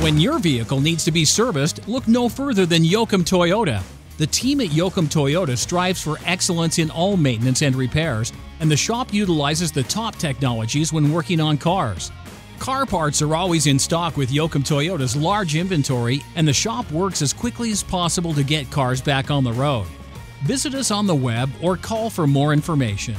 When your vehicle needs to be serviced, look no further than Yokem Toyota. The team at Yokem Toyota strives for excellence in all maintenance and repairs, and the shop utilizes the top technologies when working on cars. Car parts are always in stock with Yokem Toyota's large inventory, and the shop works as quickly as possible to get cars back on the road. Visit us on the web or call for more information.